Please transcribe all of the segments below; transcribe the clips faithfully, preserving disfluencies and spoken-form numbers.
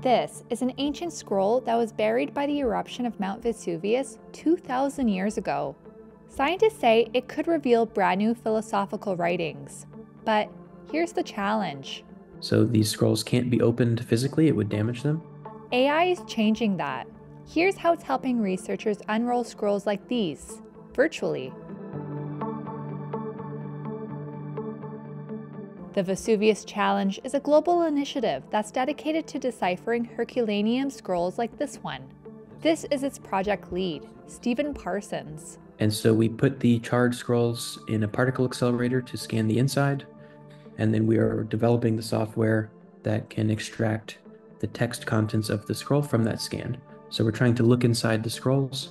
This is an ancient scroll that was buried by the eruption of Mount Vesuvius two thousand years ago. Scientists say it could reveal brand new philosophical writings. But here's the challenge. So these scrolls can't be opened physically, it would damage them? A I is changing that. Here's how it's helping researchers unroll scrolls like these, virtually. The Vesuvius Challenge is a global initiative that's dedicated to deciphering Herculaneum scrolls like this one. This is its project lead, Stephen Parsons. And so we put the charred scrolls in a particle accelerator to scan the inside, and then we are developing the software that can extract the text contents of the scroll from that scan. So we're trying to look inside the scrolls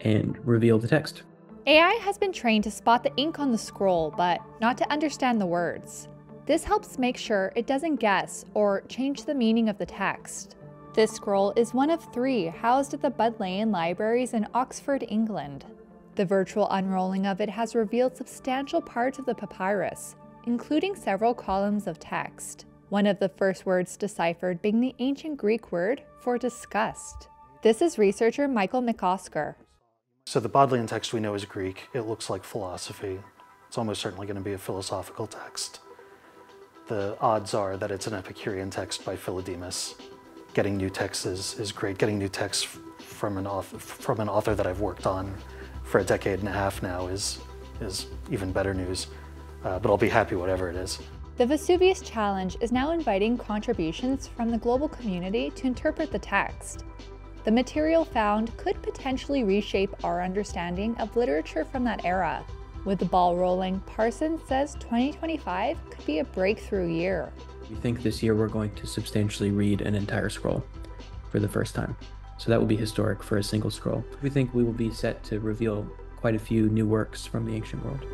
and reveal the text. A I has been trained to spot the ink on the scroll, but not to understand the words. This helps make sure it doesn't guess or change the meaning of the text. This scroll is one of three housed at the Bodleian Libraries in Oxford, England. The virtual unrolling of it has revealed substantial parts of the papyrus, including several columns of text. One of the first words deciphered being the ancient Greek word for disgust. This is researcher Michael McOsker. So the Bodleian text we know is Greek. It looks like philosophy. It's almost certainly going to be a philosophical text. The odds are that it's an Epicurean text by Philodemus. Getting new texts is, is great. Getting new texts from an, author, from an author that I've worked on for a decade and a half now is, is even better news. Uh, but I'll be happy whatever it is. The Vesuvius Challenge is now inviting contributions from the global community to interpret the text. The material found could potentially reshape our understanding of literature from that era. With the ball rolling, Parsons says twenty twenty-five could be a breakthrough year. We think this year we're going to substantially read an entire scroll for the first time. So that will be historic for a single scroll. We think we will be set to reveal quite a few new works from the ancient world.